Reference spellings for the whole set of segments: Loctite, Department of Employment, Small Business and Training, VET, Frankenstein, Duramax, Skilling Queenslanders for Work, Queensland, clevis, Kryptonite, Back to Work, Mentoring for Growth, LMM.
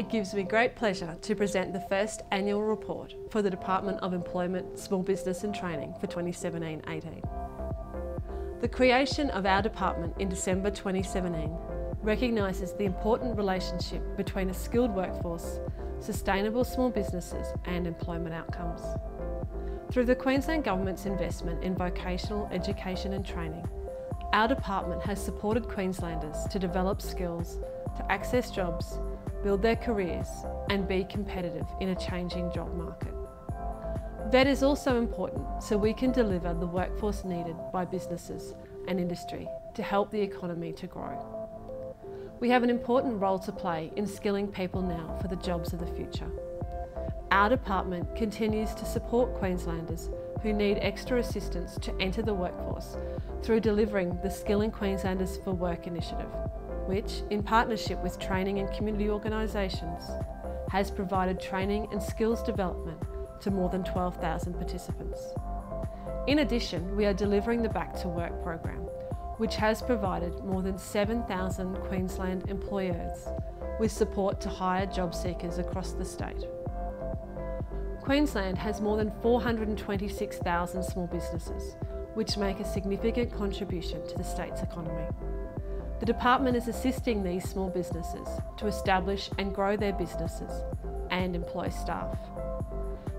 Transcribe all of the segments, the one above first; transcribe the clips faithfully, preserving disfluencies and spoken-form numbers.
It gives me great pleasure to present the first annual report for the Department of Employment, Small Business and Training for twenty seventeen eighteen. The creation of our department in December twenty seventeen recognises the important relationship between a skilled workforce, sustainable small businesses and employment outcomes. Through the Queensland Government's investment in vocational education and training, our department has supported Queenslanders to develop skills, to access jobs, build their careers and be competitive in a changing job market. V E T is also important so we can deliver the workforce needed by businesses and industry to help the economy to grow. We have an important role to play in skilling people now for the jobs of the future. Our department continues to support Queenslanders who need extra assistance to enter the workforce through delivering the Skilling Queenslanders for Work initiative, which, in partnership with training and community organisations, has provided training and skills development to more than twelve thousand participants. In addition, we are delivering the Back to Work program, which has provided more than seven thousand Queensland employers with support to hire job seekers across the state. Queensland has more than four hundred and twenty-six thousand small businesses, which make a significant contribution to the state's economy. The department is assisting these small businesses to establish and grow their businesses and employ staff.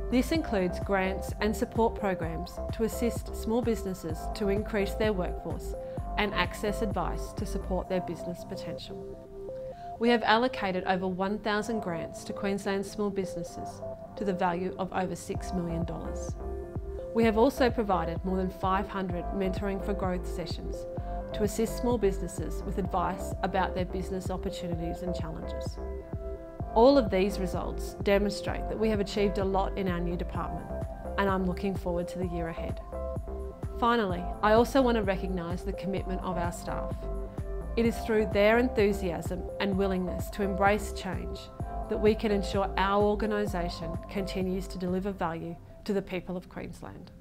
This includes grants and support programs to assist small businesses to increase their workforce and access advice to support their business potential. We have allocated over one thousand grants to Queensland small businesses to the value of over six million dollars. We have also provided more than five hundred Mentoring for Growth sessions to assist small businesses with advice about their business opportunities and challenges. All of these results demonstrate that we have achieved a lot in our new department, and I'm looking forward to the year ahead. Finally, I also want to recognise the commitment of our staff. It is through their enthusiasm and willingness to embrace change that we can ensure our organisation continues to deliver value to the people of Queensland.